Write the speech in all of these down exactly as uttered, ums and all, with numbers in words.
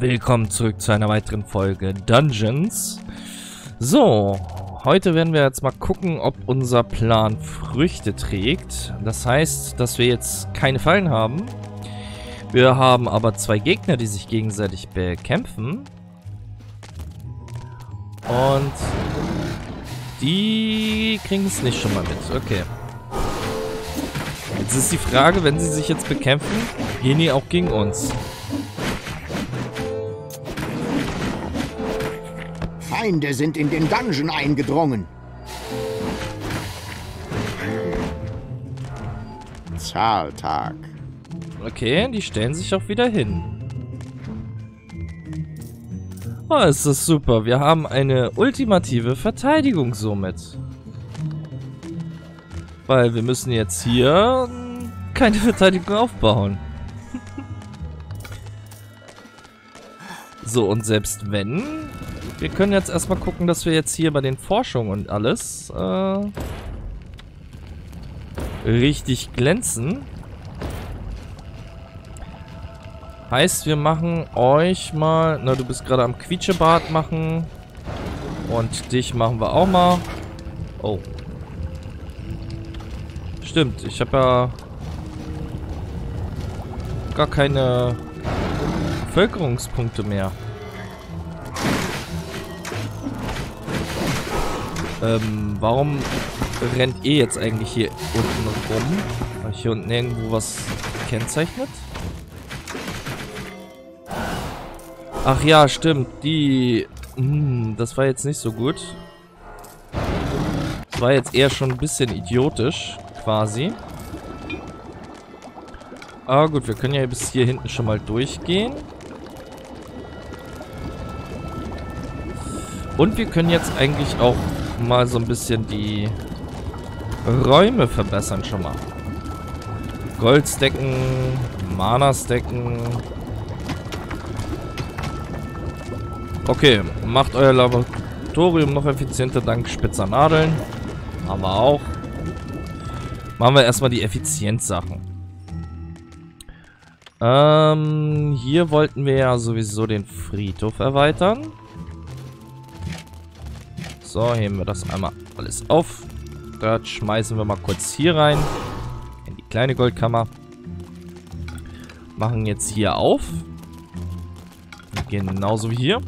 Willkommen zurück zu einer weiteren Folge Dungeons. So, heute werden wir jetzt mal gucken, ob unser Plan Früchte trägt. Das heißt, dass wir jetzt keine Fallen haben. Wir haben aber zwei Gegner, die sich gegenseitig bekämpfen. Und die kriegen es nicht schon mal mit. Okay. Jetzt ist die Frage, wenn sie sich jetzt bekämpfen, gehen die auch gegen uns. Feinde sind in den Dungeon eingedrungen. Zahltag. Okay, die stellen sich auch wieder hin. Oh, ist das super. Wir haben eine ultimative Verteidigung somit. Weil wir müssen jetzt hier keine Verteidigung aufbauen. So, und selbst wenn... Wir können jetzt erstmal gucken, dass wir jetzt hier bei den Forschungen und alles äh, richtig glänzen. Heißt, wir machen euch mal... Na, du bist gerade am Quietschebart machen. Und dich machen wir auch mal. Oh. Stimmt, ich habe ja gar keine Bevölkerungspunkte mehr. Ähm, warum rennt ihr jetzt eigentlich hier unten rum? Habe ich hier unten irgendwo was gekennzeichnet? Ach ja, stimmt. Die... Mh, das war jetzt nicht so gut. Das war jetzt eher schon ein bisschen idiotisch, quasi. Aber gut, wir können ja bis hier hinten schon mal durchgehen. Und wir können jetzt eigentlich auch mal so ein bisschen die Räume verbessern schon mal. Goldstecken, Mana-Stecken. Okay, macht euer Laboratorium noch effizienter dank spitzer Nadeln. Haben wir auch. Machen wir erstmal die Effizienzsachen. Ähm, hier wollten wir ja sowieso den Friedhof erweitern. So, heben wir das einmal alles auf. Das schmeißen wir mal kurz hier rein. In die kleine Goldkammer. Machen jetzt hier auf. Genauso wie hier.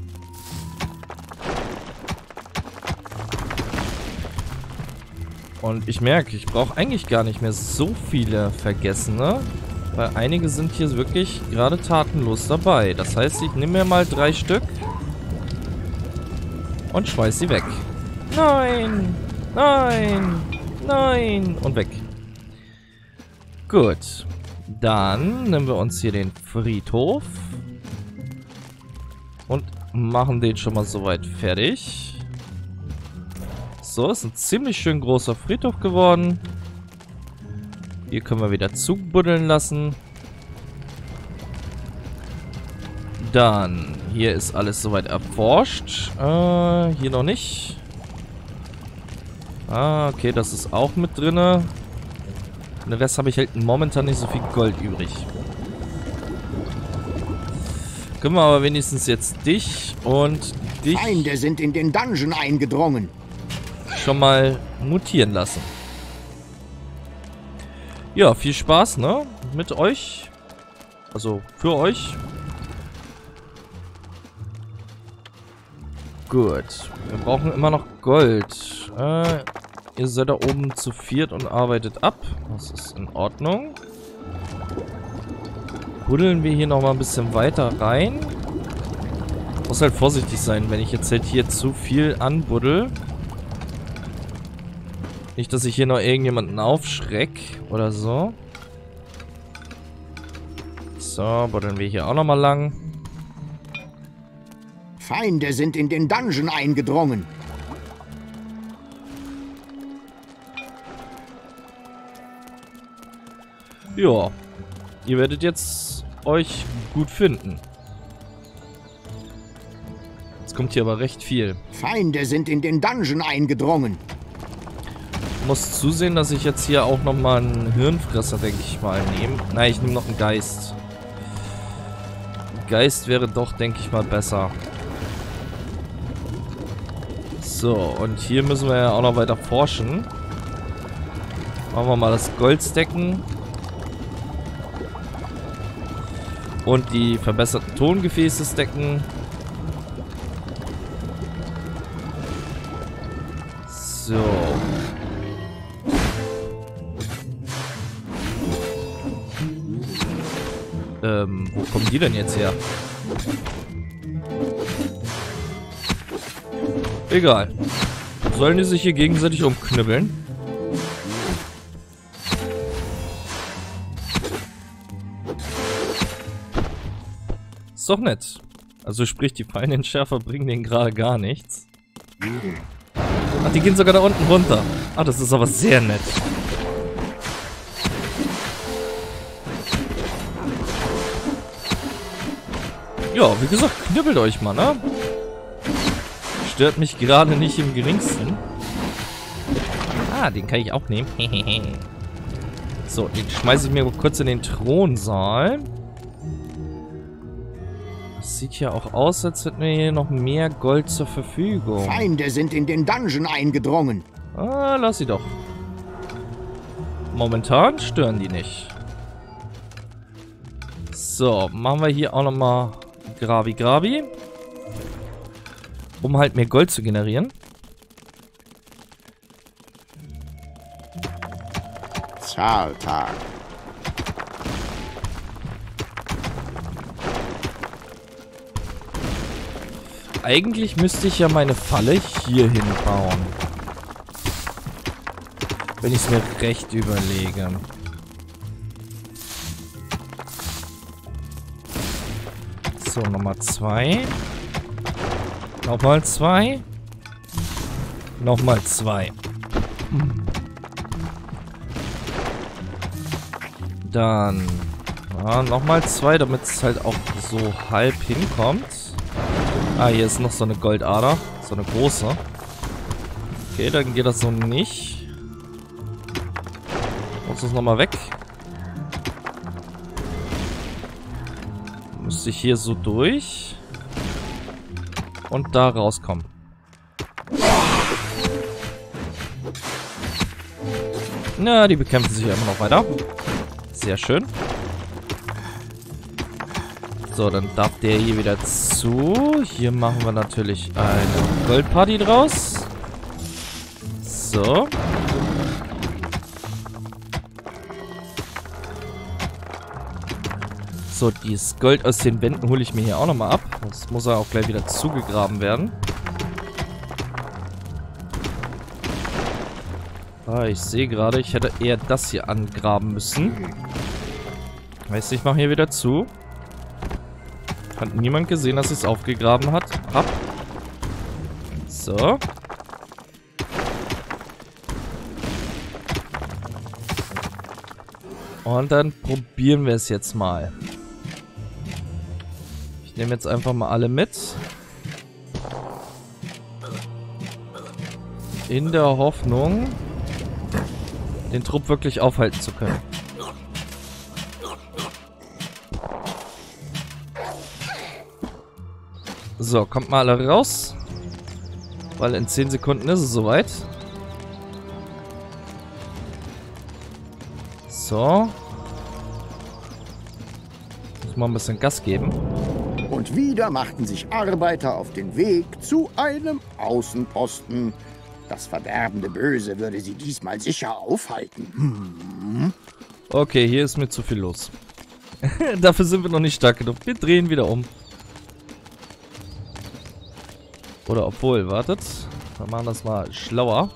Und ich merke, ich brauche eigentlich gar nicht mehr so viele Vergessene. Weil einige sind hier wirklich gerade tatenlos dabei. Das heißt, ich nehme mir mal drei Stück. Und schmeiß sie weg. Nein, nein, nein und weg. Gut, dann nehmen wir uns hier den Friedhof und machen den schon mal soweit fertig. So, ist ein ziemlich schön großer Friedhof geworden. Hier können wir wieder zubuddeln lassen. Dann, hier ist alles soweit erforscht. Äh, hier noch nicht. Ah, okay, das ist auch mit drin. Den Rest habe ich halt momentan nicht so viel Gold übrig. Können wir aber wenigstens jetzt dich und dich... Feinde sind in den Dungeon eingedrungen. ...schon mal mutieren lassen. Ja, viel Spaß, ne? Mit euch. Also, für euch. Gut. Wir brauchen immer noch Gold. Äh, ihr seid da oben zu viert und arbeitet ab. Das ist in Ordnung. Buddeln wir hier nochmal ein bisschen weiter rein. Muss halt vorsichtig sein, wenn ich jetzt halt hier zu viel anbuddel. Nicht, dass ich hier noch irgendjemanden aufschreck oder so. So, buddeln wir hier auch nochmal lang. Feinde sind in den Dungeon eingedrungen. Ja, ihr werdet jetzt euch gut finden. Jetzt kommt hier aber recht viel. Feinde sind in den Dungeon eingedrungen. Ich muss zusehen, dass ich jetzt hier auch nochmal einen Hirnfresser, denke ich mal, nehme. Nein, ich nehme noch einen Geist. Geist wäre doch, denke ich mal, besser. So, und hier müssen wir ja auch noch weiter forschen. Machen wir mal das Goldstecken. Und die verbesserten Tongefäße stecken. So. Ähm, wo kommen die denn jetzt her? Egal. Sollen die sich hier gegenseitig umknüppeln? Ist doch nett. Also sprich, die feinen Entschärfer bringen denen gerade gar nichts. Ach, die gehen sogar da unten runter. Ah, das ist aber sehr nett. Ja, wie gesagt, knüppelt euch mal, ne? Stört mich gerade nicht im geringsten. Ah, den kann ich auch nehmen. So, den schmeiße ich mir kurz in den Thronsaal. Das sieht ja auch aus, als hätten wir hier noch mehr Gold zur Verfügung. Feinde sind in den Dungeon eingedrungen. Ah, lass sie doch. Momentan stören die nicht. So, machen wir hier auch nochmal Grabi Grabi. Um halt mehr Gold zu generieren. Zahltag. Eigentlich müsste ich ja meine Falle hier hinbauen. Wenn ich es mir recht überlege. So, nochmal zwei. Nochmal zwei. Nochmal zwei. Hm. Dann ja, nochmal zwei, damit es halt auch so halb hinkommt. Ah, hier ist noch so eine Goldader. So eine große. Okay, dann geht das so nicht. Muss das nochmal weg. Müsste ich hier so durch. Und da rauskommen. Na, die bekämpfen sich ja immer noch weiter. Sehr schön. So, dann darf der hier wieder zu. Hier machen wir natürlich eine Goldparty draus. So. So, dieses Gold aus den Wänden hole ich mir hier auch nochmal ab. Das muss ja auch gleich wieder zugegraben werden. Ah, ich sehe gerade, ich hätte eher das hier angraben müssen. Weißt du, ich mache hier wieder zu. Hat niemand gesehen, dass ich es aufgegraben hat. Hab. So. Und dann probieren wir es jetzt mal. Ich nehme jetzt einfach mal alle mit. In der Hoffnung, den Trupp wirklich aufhalten zu können. So, kommt mal alle raus. Weil in zehn Sekunden ist es soweit. So. Muss mal ein bisschen Gas geben. Und wieder machten sich Arbeiter auf den Weg zu einem Außenposten. Das verderbende Böse würde sie diesmal sicher aufhalten. Hm. Okay, hier ist mir zu viel los. Dafür sind wir noch nicht stark genug. Wir drehen wieder um. Oder obwohl, wartet. Wir machen das mal schlauer.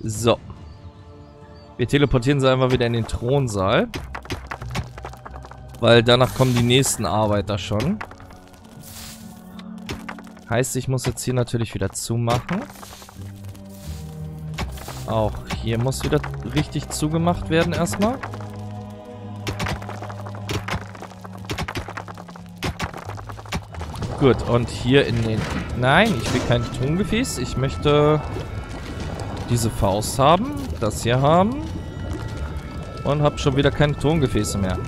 So. Wir teleportieren sie einfach wieder in den Thronsaal. Weil danach kommen die nächsten Arbeiter schon. Heißt, ich muss jetzt hier natürlich wieder zumachen. Auch hier muss wieder richtig zugemacht werden erstmal. Gut, und hier in den... Nein, ich will kein Tongefäß. Ich möchte diese Faust haben, das hier haben. Und habe schon wieder keine Tongefäße mehr.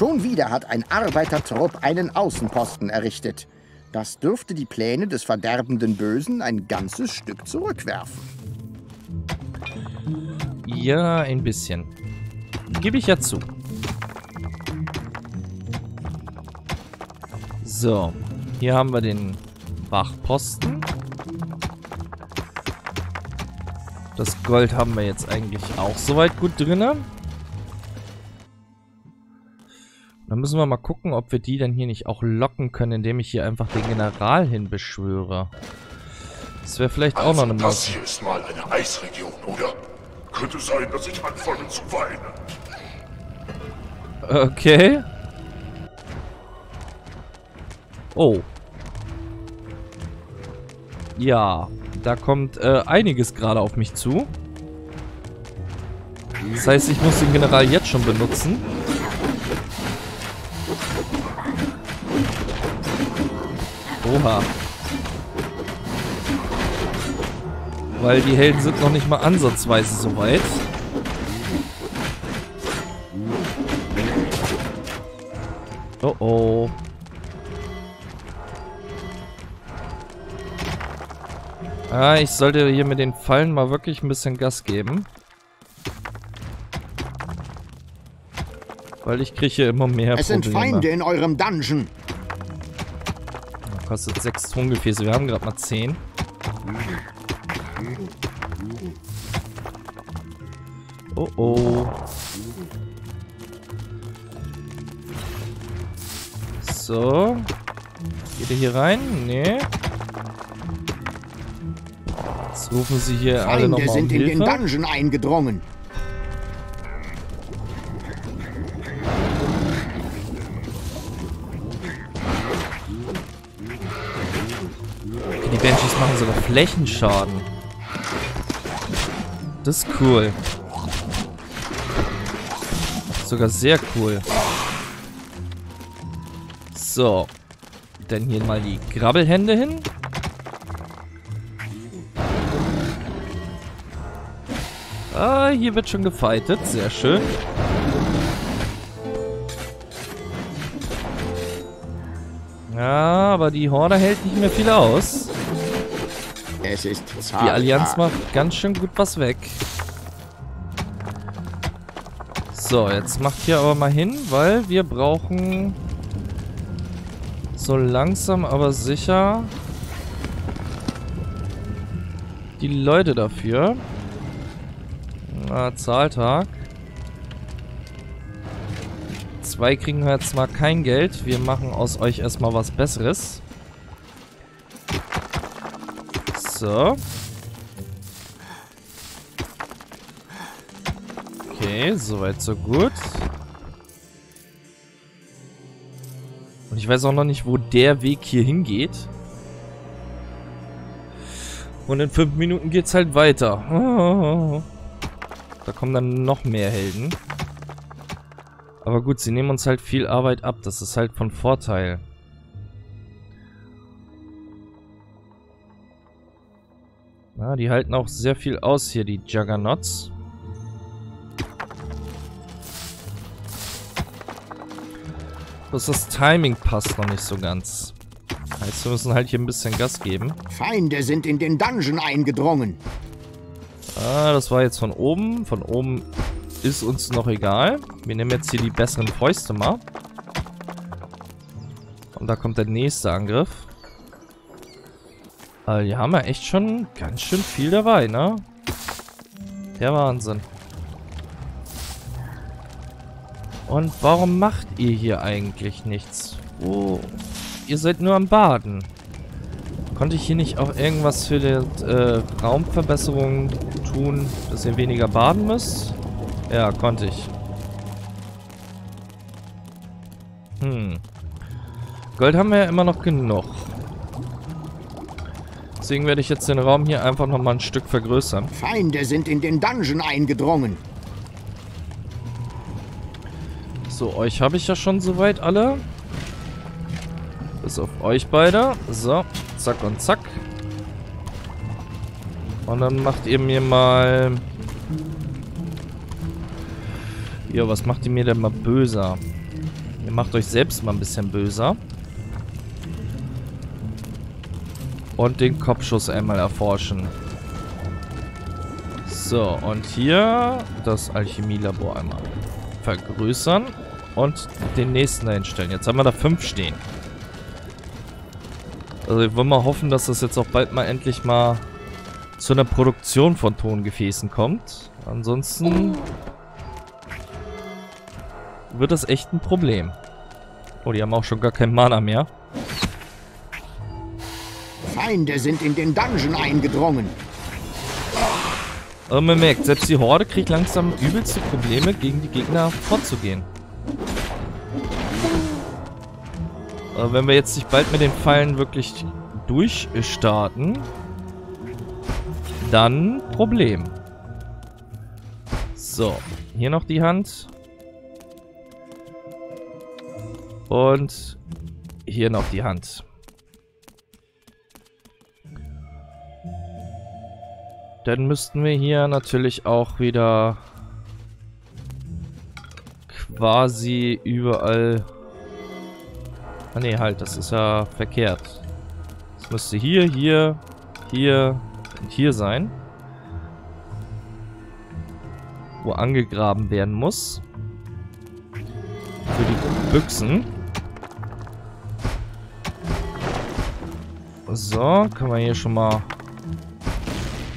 Schon wieder hat ein Arbeitertrupp einen Außenposten errichtet. Das dürfte die Pläne des verderbenden Bösen ein ganzes Stück zurückwerfen. Ja, ein bisschen. Gebe ich ja zu. So, hier haben wir den Wachposten. Das Gold haben wir jetzt eigentlich auch soweit gut drin. Dann müssen wir mal gucken, ob wir die dann hier nicht auch locken können, indem ich hier einfach den General hinbeschwöre. Das wäre vielleicht also auch noch eine Masse. Das hier ist mal eine Eisregion, oder? Könnte sein, dass ich anfange zu weinen. Okay. Oh. Ja, da kommt äh, einiges gerade auf mich zu. Das heißt, ich muss den General jetzt schon benutzen. Oha. Weil die Helden sind noch nicht mal ansatzweise so weit. Oh oh. Ah, ich sollte hier mit den Fallen mal wirklich ein bisschen Gas geben. Weil ich kriege hier immer mehr Probleme. Es sind Feinde in eurem Dungeon. Kostet sechs Tongefäße. Wir haben gerade mal zehn. Oh oh. So. Geht ihr hier rein? Nee. Jetzt rufen sie hier alle nochmal um Hilfe. Feinde sind in den Dungeon eingedrungen. Die Banshees machen sogar Flächenschaden. Das ist cool. Sogar sehr cool. So. Dann hier mal die Grabbelhände hin. Ah, hier wird schon gefightet. Sehr schön. Ja, aber die Horde hält nicht mehr viel aus. Es ist die Allianz macht ganz schön gut was weg. So, jetzt macht hier aber mal hin, weil wir brauchen so langsam aber sicher die Leute dafür. Na, Zahltag. Zwei kriegen wir jetzt mal kein Geld. Wir machen aus euch erstmal was Besseres. So. Okay, soweit so gut. Und ich weiß auch noch nicht, wo der Weg hier hingeht. Und in fünf Minuten geht's halt weiter. Oh, da kommen dann noch mehr Helden. Aber gut, sie nehmen uns halt viel Arbeit ab. Das ist halt von Vorteil. Ja, die halten auch sehr viel aus hier, die Juggernauts. Bloß das Timing passt noch nicht so ganz. Heißt, wir müssen halt hier ein bisschen Gas geben. Feinde sind in den Dungeon eingedrungen. Ah, das war jetzt von oben. Von oben ist uns noch egal. Wir nehmen jetzt hier die besseren Fäuste mal. Und da kommt der nächste Angriff. Also hier haben wir echt schon ganz schön viel dabei, ne? Der Wahnsinn. Und warum macht ihr hier eigentlich nichts? Oh, ihr seid nur am Baden. Konnte ich hier nicht auch irgendwas für die äh, Raumverbesserung tun, dass ihr weniger baden müsst? Ja, konnte ich. Hm. Gold haben wir ja immer noch genug. Deswegen werde ich jetzt den Raum hier einfach nochmal ein Stück vergrößern. Feinde sind in den Dungeon eingedrungen. So, euch habe ich ja schon soweit alle. Bis auf euch beide. So, zack und zack. Und dann macht ihr mir mal... Jo, was macht ihr mir denn mal böser? Ihr macht euch selbst mal ein bisschen böser. Und den Kopfschuss einmal erforschen. So, und hier das Alchemielabor einmal vergrößern und den nächsten dahinstellen. Jetzt haben wir da fünf stehen. Also ich will mal hoffen, dass das jetzt auch bald mal endlich mal zu einer Produktion von Tongefäßen kommt. Ansonsten wird das echt ein Problem. Oh, die haben auch schon gar kein Mana mehr. Feinde sind in den Dungeon eingedrungen. Aber man merkt, selbst die Horde kriegt langsam übelste Probleme, gegen die Gegner vorzugehen. Aber wenn wir jetzt nicht bald mit den Pfeilen wirklich durchstarten, dann Problem. So, hier noch die Hand. Und hier noch die Hand. Dann müssten wir hier natürlich auch wieder quasi überall... Ah ne, halt, das ist ja verkehrt. Das müsste hier, hier, hier und hier sein. Wo angegraben werden muss. Für die Büchsen. So, können wir hier schon mal...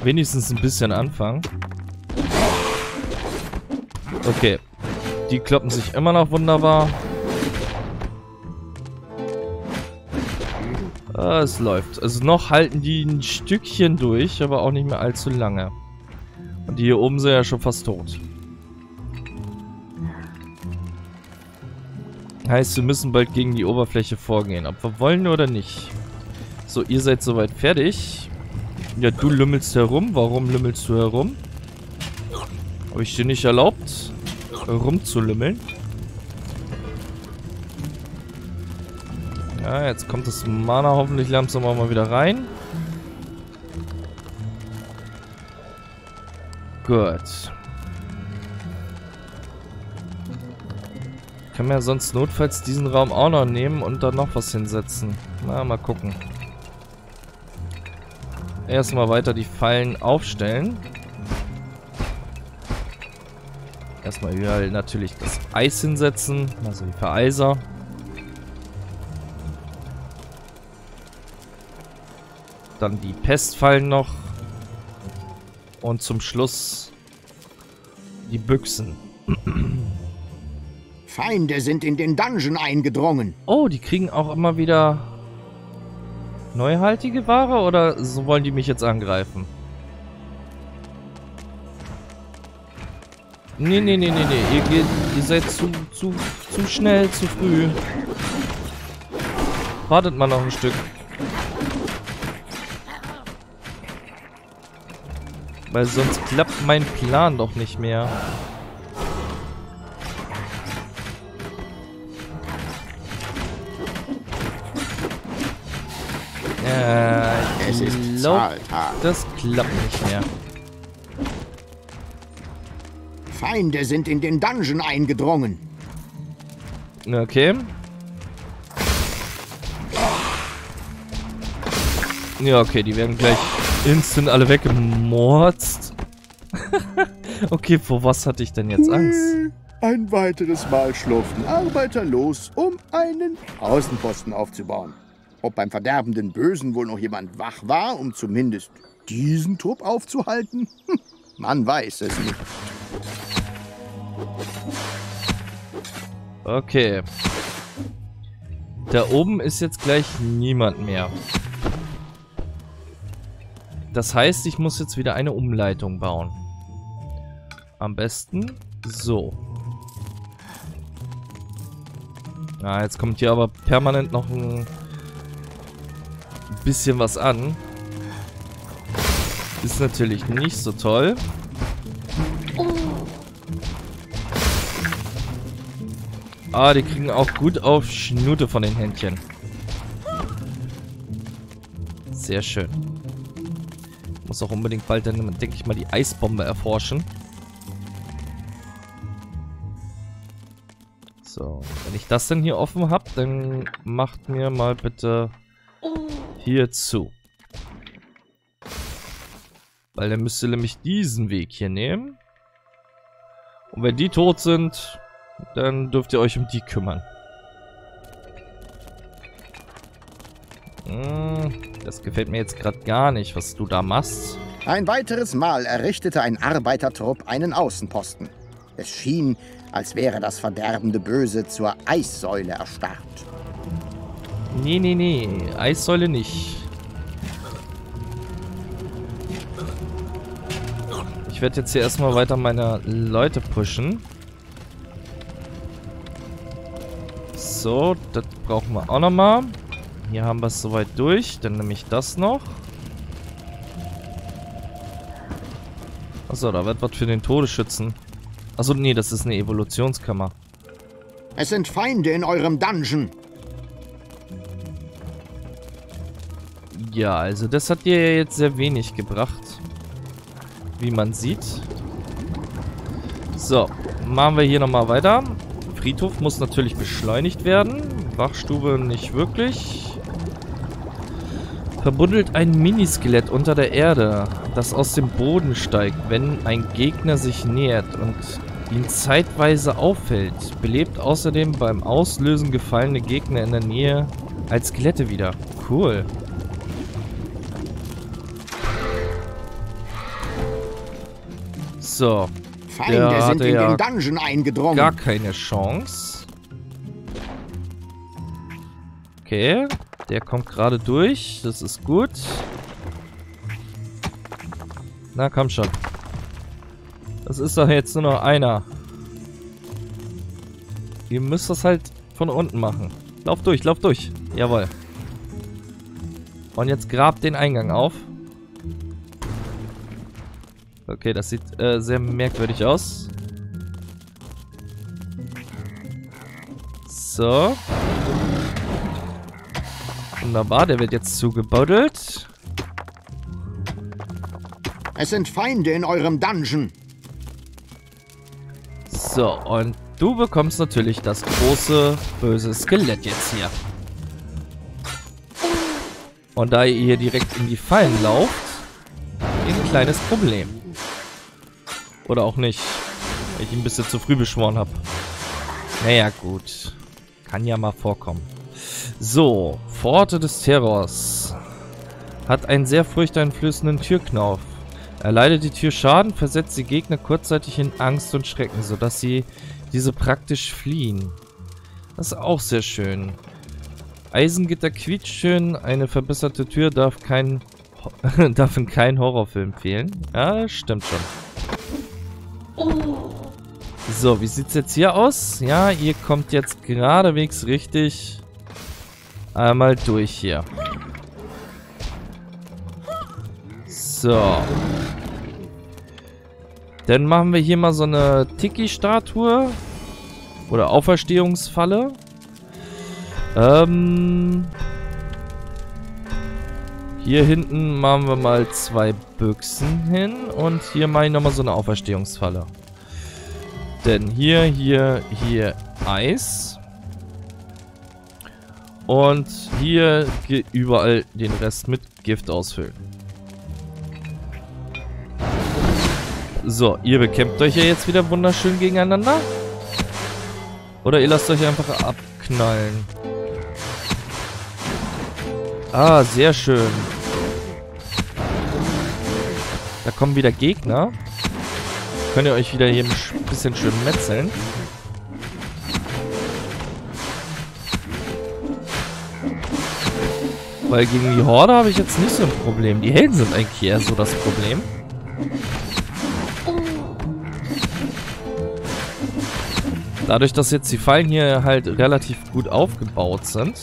wenigstens ein bisschen anfangen. Okay. Die kloppen sich immer noch wunderbar. Ah, es läuft. Also noch halten die ein Stückchen durch, aber auch nicht mehr allzu lange. Und die hier oben sind ja schon fast tot. Heißt, wir müssen bald gegen die Oberfläche vorgehen. Ob wir wollen oder nicht. So, ihr seid soweit fertig. Ja, du lümmelst herum. Warum lümmelst du herum? Habe ich dir nicht erlaubt, rumzulümmeln? Ja, jetzt kommt das Mana hoffentlich langsam auch mal wieder rein. Gut. Ich kann mir ja sonst notfalls diesen Raum auch noch nehmen und dann noch was hinsetzen. Na, mal gucken. Erstmal weiter die Fallen aufstellen. Erstmal überall natürlich das Eis hinsetzen, also die Vereiser. Dann die Pestfallen noch. Und zum Schluss die Büchsen. Feinde sind in den Dungeon eingedrungen. Oh, die kriegen auch immer wieder... neuhaltige Ware oder so wollen die mich jetzt angreifen? Nee, nee, nee, nee, nee. Ihr, geht, ihr seid zu, zu, zu schnell, zu früh. Wartet mal noch ein Stück. Weil sonst klappt mein Plan doch nicht mehr. Äh, es ist Zahltag. Das klappt nicht mehr. Feinde sind in den Dungeon eingedrungen. Okay. Ja, okay, die werden gleich instant alle weggemorzt. Okay, vor was hatte ich denn jetzt Angst? Ein weiteres Mal schlurften Arbeiter los, um einen Außenposten aufzubauen. Ob beim verderbenden Bösen wohl noch jemand wach war, um zumindest diesen Trupp aufzuhalten? Hm, man weiß es nicht. Okay. Da oben ist jetzt gleich niemand mehr. Das heißt, ich muss jetzt wieder eine Umleitung bauen. Am besten so. Na, jetzt kommt hier aber permanent noch ein... bisschen was an. Ist natürlich nicht so toll. Ah, die kriegen auch gut auf Schnute von den Händchen. Sehr schön. Muss auch unbedingt bald dann, denke ich mal, die Eisbombe erforschen. So, wenn ich das denn hier offen habe, dann macht mir mal bitte hier zu. Weil dann müsst ihr nämlich diesen Weg hier nehmen. Und wenn die tot sind, dann dürft ihr euch um die kümmern. Das gefällt mir jetzt gerade gar nicht, was du da machst. Ein weiteres Mal errichtete ein Arbeitertrupp einen Außenposten. Es schien, als wäre das verderbende Böse zur Eissäule erstarrt. Nee, nee, nee, Eissäule nicht. Ich werde jetzt hier erstmal weiter meine Leute pushen. So, das brauchen wir auch nochmal. Hier haben wir es soweit durch. Dann nehme ich das noch. Achso, da wird was für den Todesschützen. Achso, nee, das ist eine Evolutionskammer. Es sind Feinde in eurem Dungeon. Ja, also das hat dir ja jetzt sehr wenig gebracht. Wie man sieht. So, machen wir hier nochmal weiter. Friedhof muss natürlich beschleunigt werden. Wachstube nicht wirklich. Verbuddelt ein Miniskelett unter der Erde, das aus dem Boden steigt, wenn ein Gegner sich nähert und ihn zeitweise auffällt. Belebt außerdem beim Auslösen gefallene Gegner in der Nähe als Skelette wieder. Cool. So. Feinde sind in den Dungeon eingedrungen. Gar keine Chance. Okay. Der kommt gerade durch. Das ist gut. Na, komm schon. Das ist doch jetzt nur noch einer. Ihr müsst das halt von unten machen. Lauf durch, lauf durch. Jawohl. Und jetzt grabt den Eingang auf. Okay, das sieht äh, sehr merkwürdig aus. So. Wunderbar, der wird jetzt zugebuddelt. Es sind Feinde in eurem Dungeon. So, und du bekommst natürlich das große, böse Skelett jetzt hier. Und da ihr hier direkt in die Fallen lauft, ein kleines Problem. Oder auch nicht, weil ich ihn ein bisschen zu früh beschworen habe. Naja, gut. Kann ja mal vorkommen. So, Pforte des Terrors. Hat einen sehr furchteinflößenden Türknauf. Erleidet die Tür Schaden, versetzt die Gegner kurzzeitig in Angst und Schrecken, sodass sie diese praktisch fliehen. Das ist auch sehr schön. Eisengitter quietscht schön, eine verbesserte Tür darf, kein, darf in kein Horrorfilm fehlen. Ja, stimmt schon. So, wie sieht es jetzt hier aus? Ja, ihr kommt jetzt geradewegs richtig... Einmal durch hier. So. Dann machen wir hier mal so eine Tiki-Statue. Oder Auferstehungsfalle. Ähm. Hier hinten machen wir mal zwei Büchsen hin. Und hier mache ich nochmal so eine Auferstehungsfalle. Denn hier, hier, hier Eis. Und hier überall den Rest mit Gift ausfüllen. So, ihr bekämpft euch ja jetzt wieder wunderschön gegeneinander. Oder ihr lasst euch einfach abknallen. Ah, sehr schön. Da kommen wieder Gegner. Könnt ihr euch wieder hier ein bisschen schön metzeln. Weil gegen die Horde habe ich jetzt nicht so ein Problem. Die Helden sind eigentlich eher so das Problem. Dadurch, dass jetzt die Fallen hier halt relativ gut aufgebaut sind.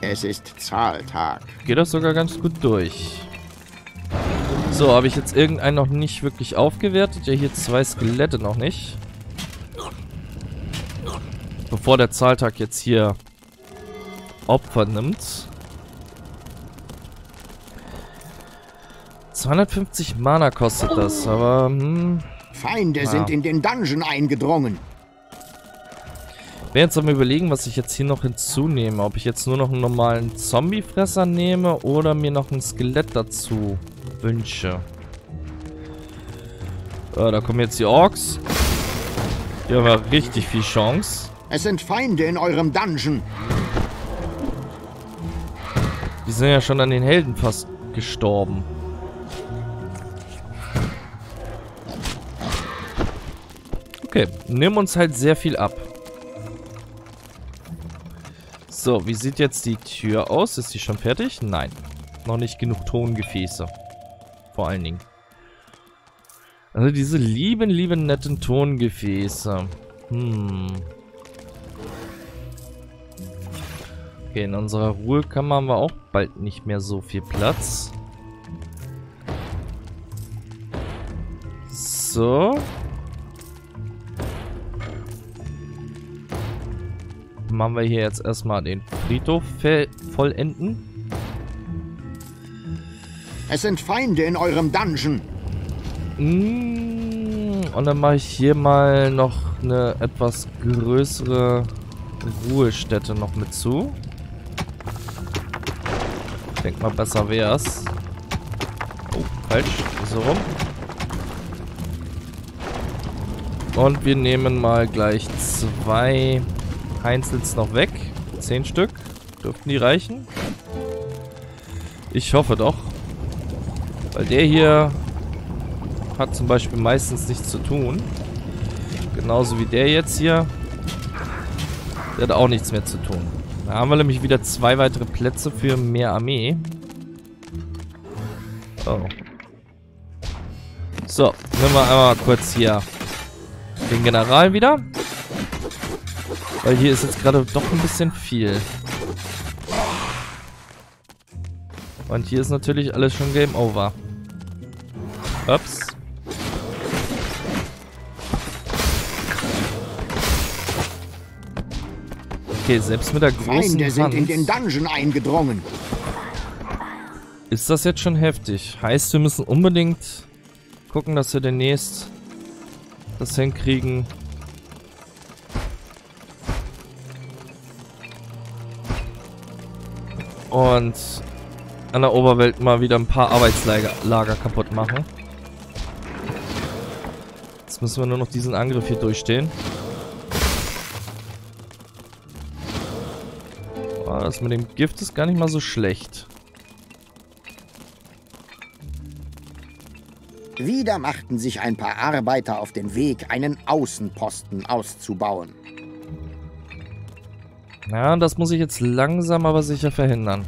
Es ist Zahltag. Geht das sogar ganz gut durch. So, habe ich jetzt irgendeinen noch nicht wirklich aufgewertet? Ja, hier zwei Skelette noch nicht. Bevor der Zahltag jetzt hier... Opfer nimmt. zweihundertfünfzig Mana kostet das, aber... Hm, Feinde ja. sind in den Dungeon eingedrungen. bin jetzt am Überlegen, was ich jetzt hier noch hinzunehme. Ob ich jetzt nur noch einen normalen Zombiefresser nehme oder mir noch ein Skelett dazu wünsche. Äh, da kommen jetzt die Orks. Die haben ja richtig viel Chance. Es sind Feinde in eurem Dungeon. Die sind ja schon an den Helden fast gestorben. Okay, nimm uns halt sehr viel ab. So, wie sieht jetzt die Tür aus? Ist die schon fertig? Nein. Noch nicht genug Tongefäße. Vor allen Dingen. Also diese lieben, lieben netten Tongefäße. Hm. Okay, in unserer Ruhekammer haben wir auch bald nicht mehr so viel Platz. So. Machen wir hier jetzt erstmal den Friedhof vollenden. Es sind Feinde in eurem Dungeon. Und dann mache ich hier mal noch eine etwas größere Ruhestätte noch mit zu. Ich denke mal, besser wär's. Oh, falsch. So rum. Und wir nehmen mal gleich zwei Heinzels noch weg. Zehn Stück. Dürften die reichen? Ich hoffe doch. Weil der hier hat zum Beispiel meistens nichts zu tun. Genauso wie der jetzt hier. Der hat auch nichts mehr zu tun. Da haben wir nämlich wieder zwei weitere Plätze für mehr Armee. Oh. So, nehmen wir einmal kurz hier den General wieder. Weil hier ist jetzt gerade doch ein bisschen viel. Und hier ist natürlich alles schon Game Over. Ups. Okay, selbst mit der großen Feinde sind in den Dungeon eingedrungen. Ist das jetzt schon heftig? Heißt, wir müssen unbedingt gucken, dass wir demnächst das hinkriegen. Und an der Oberwelt mal wieder ein paar Arbeitslager Lager kaputt machen. Jetzt müssen wir nur noch diesen Angriff hier durchstehen. Das mit dem Gift ist gar nicht mal so schlecht. Wieder machten sich ein paar Arbeiter auf den Weg, einen Außenposten auszubauen. Na, das muss ich jetzt langsam aber sicher verhindern.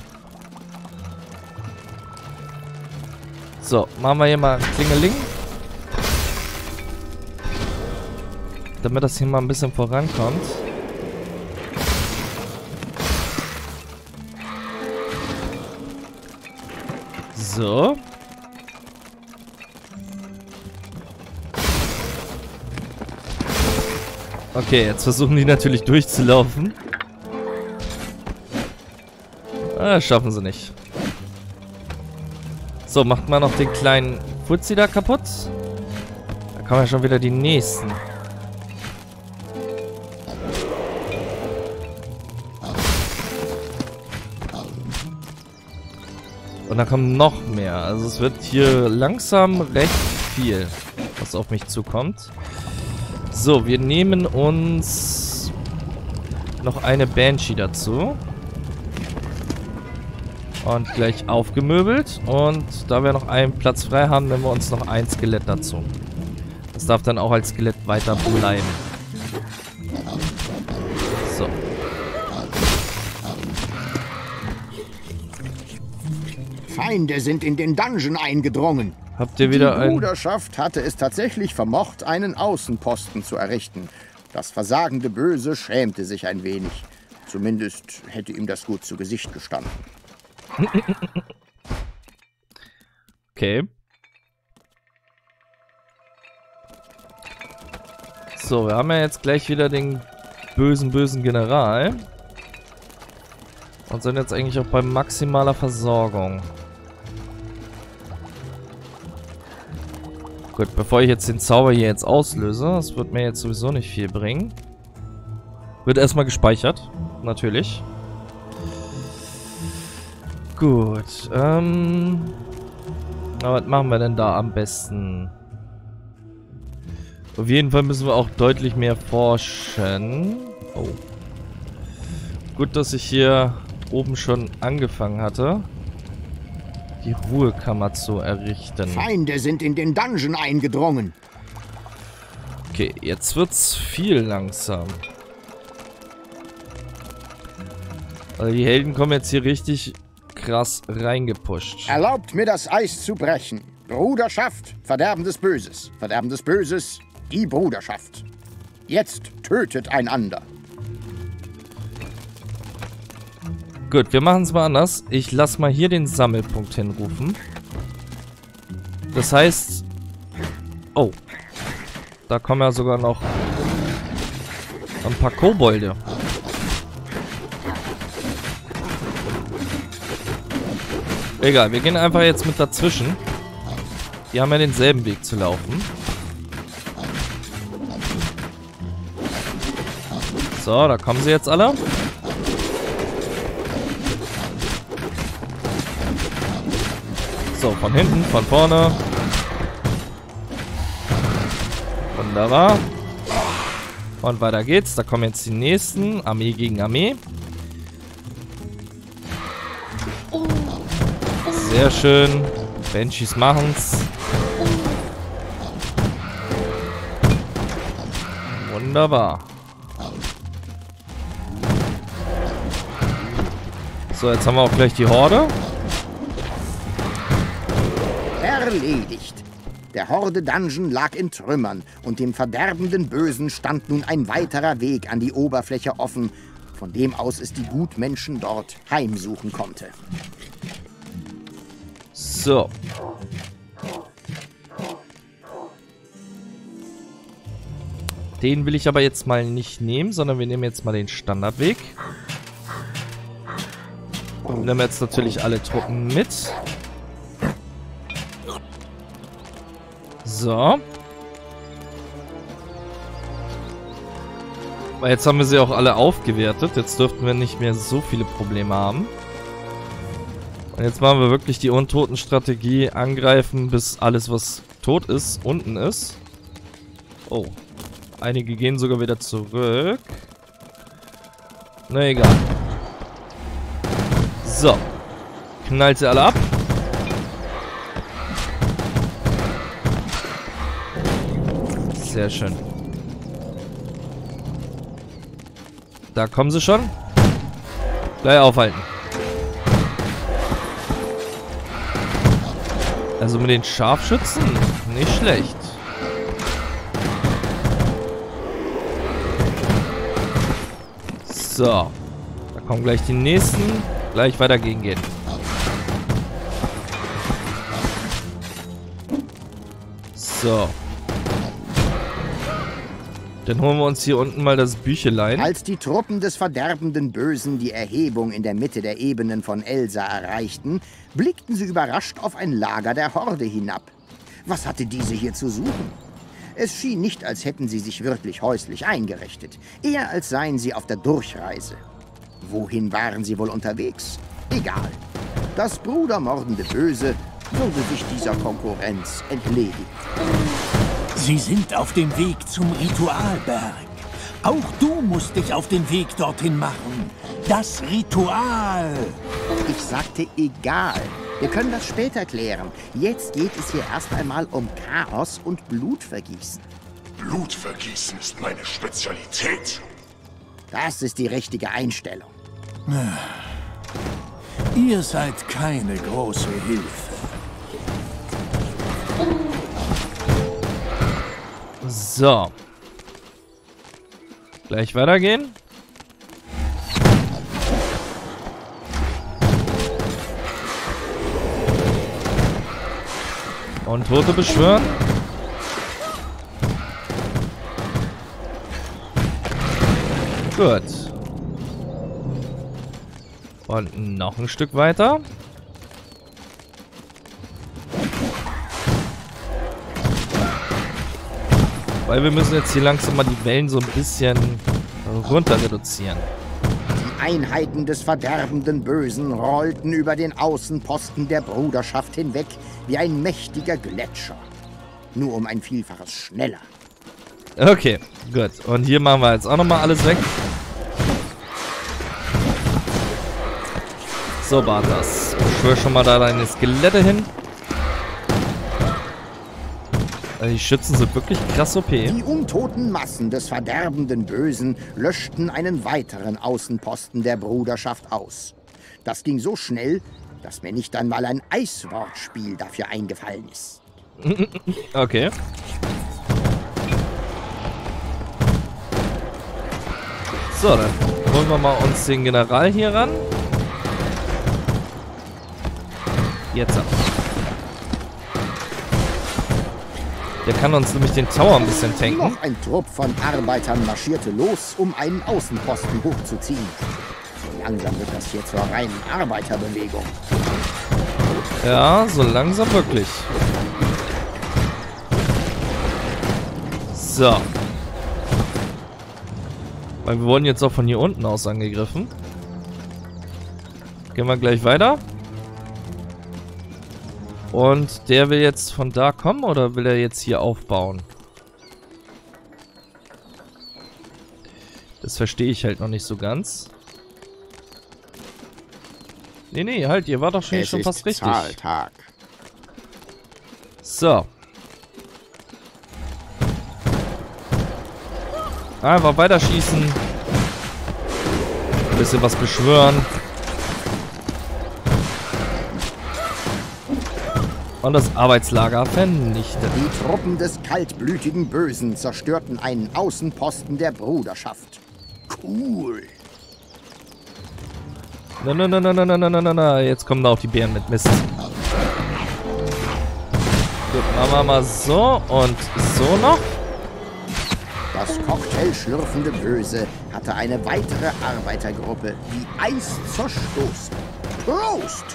So, machen wir hier mal Klingeling. Damit das hier mal ein bisschen vorankommt. So. Okay, jetzt versuchen die natürlich durchzulaufen. Ah, schaffen sie nicht. So, macht mal noch den kleinen Fuzzi da kaputt. Da kommen ja schon wieder die nächsten. Und da kommen noch mehr. Also es wird hier langsam recht viel, was auf mich zukommt. So, wir nehmen uns noch eine Banshee dazu. Und gleich aufgemöbelt. Und da wir noch einen Platz frei haben, nehmen wir uns noch ein Skelett dazu. Das darf dann auch als Skelett weiter bleiben. So. Feinde sind in den Dungeon eingedrungen. Habt ihr wieder einen? Die Bruderschaft hatte es tatsächlich vermocht, einen Außenposten zu errichten. Das versagende Böse schämte sich ein wenig. Zumindest hätte ihm das gut zu Gesicht gestanden. Okay. So, wir haben ja jetzt gleich wieder den bösen, bösen General. Und sind jetzt eigentlich auch bei maximaler Versorgung. Gut, bevor ich jetzt den Zauber hier jetzt auslöse, das wird mir jetzt sowieso nicht viel bringen. Wird erstmal gespeichert, natürlich. Gut, ähm... na, was machen wir denn da am besten? Auf jeden Fall müssen wir auch deutlich mehr forschen. Oh. Gut, dass ich hier oben schon angefangen hatte, die Ruhekammer zu errichten. Feinde sind in den Dungeon eingedrungen. Okay, jetzt wird's viel langsam. Also die Helden kommen jetzt hier richtig krass reingepusht. Erlaubt mir, das Eis zu brechen. Bruderschaft, Verderben des Böses. Verderben des Böses, die Bruderschaft. Jetzt tötet einander. Gut, wir machen es mal anders. Ich lasse mal hier den Sammelpunkt hinrufen. Das heißt... Oh. Da kommen ja sogar noch ein paar Kobolde. Egal, wir gehen einfach jetzt mit dazwischen. Die haben ja denselben Weg zu laufen. So, da kommen sie jetzt alle. So, von hinten, von vorne. Wunderbar. Und weiter geht's. Da kommen jetzt die nächsten. Armee gegen Armee. Sehr schön. Banshees machen's. Wunderbar. So, jetzt haben wir auch gleich die Horde. Erledigt. Der Horde-Dungeon lag in Trümmern und dem verderbenden Bösen stand nun ein weiterer Weg an die Oberfläche offen, von dem aus es die Gutmenschen dort heimsuchen konnte. So. Den will ich aber jetzt mal nicht nehmen, sondern wir nehmen jetzt mal den Standardweg. Und nehmen jetzt natürlich alle Truppen mit. So. Aber jetzt haben wir sie auch alle aufgewertet. Jetzt dürften wir nicht mehr so viele Probleme haben. Und jetzt machen wir wirklich die Untoten-Strategie. Angreifen, bis alles, was tot ist, unten ist. Oh. Einige gehen sogar wieder zurück. Na egal. So. Knallt sie alle ab. Sehr schön. Da kommen sie schon. Gleich aufhalten. Also mit den Scharfschützen nicht schlecht. So. Da kommen gleich die nächsten. Gleich weiter gegen gehen. So. Dann holen wir uns hier unten mal das Büchelein. Als die Truppen des verderbenden Bösen die Erhebung in der Mitte der Ebenen von Elsa erreichten, blickten sie überrascht auf ein Lager der Horde hinab. Was hatte diese hier zu suchen? Es schien nicht, als hätten sie sich wirklich häuslich eingerichtet, eher als seien sie auf der Durchreise. Wohin waren sie wohl unterwegs? Egal. Das brudermordende Böse würde sich dieser Konkurrenz entledigen. Sie sind auf dem Weg zum Ritualberg. Auch du musst dich auf den Weg dorthin machen. Das Ritual. Ich sagte egal. Wir können das später klären. Jetzt geht es hier erst einmal um Chaos und Blutvergießen. Blutvergießen ist meine Spezialität. Das ist die richtige Einstellung. Ihr seid keine große Hilfe. So. Gleich weitergehen. Und Tote beschwören. Gut. Und noch ein Stück weiter. Weil wir müssen jetzt hier langsam mal die Wellen so ein bisschen runter reduzieren. Einheiten des verderbenden Bösen rollten über den Außenposten der Bruderschaft hinweg wie ein mächtiger Gletscher. Nur um ein Vielfaches schneller. Okay, gut. Und hier machen wir jetzt auch nochmal alles weg. So war das. Ich schwöre schon mal da deine Skelette hin. Die Schützen sind wirklich krass O P. Die untoten Massen des verderbenden Bösen löschten einen weiteren Außenposten der Bruderschaft aus. Das ging so schnell, dass mir nicht einmal ein Eiswortspiel dafür eingefallen ist. Okay. So, dann holen wir mal uns den General hier ran. Jetzt ab. Der kann uns nämlich den Tower ein bisschen tanken. Noch ein Trupp von Arbeitern marschierte los, um einen Außenposten hochzuziehen. So langsam wird das hier zur reinen Arbeiterbewegung. Ja, so langsam wirklich. So. Weil wir wurden jetzt auch von hier unten aus angegriffen. Gehen wir gleich weiter. Und der will jetzt von da kommen oder will er jetzt hier aufbauen? Das verstehe ich halt noch nicht so ganz. Nee, nee, halt, ihr war doch schon, schon fast richtig. Zahltag. So. Einfach weiterschießen. Ein bisschen was beschwören. Und das Arbeitslager vernichtet. Die Truppen des kaltblütigen Bösen zerstörten einen Außenposten der Bruderschaft. Cool. Na, na, na, na, na, na, na, na, na. Jetzt kommen da auch die Bären mit Mist. Gut, machen wir mal so und so noch. Das cocktailschlürfende Böse hatte eine weitere Arbeitergruppe wie Eis zerstoßen. Prost!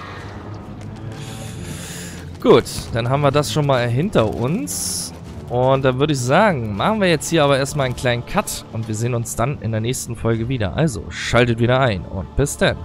Gut, dann haben wir das schon mal hinter uns. Und dann würde ich sagen, machen wir jetzt hier aber erstmal einen kleinen Cut. Und wir sehen uns dann in der nächsten Folge wieder. Also, schaltet wieder ein und bis dann.